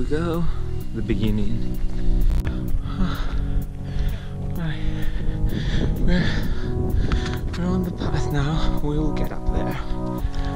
we go. The beginning. Right. We're on the path now. We'll get up there.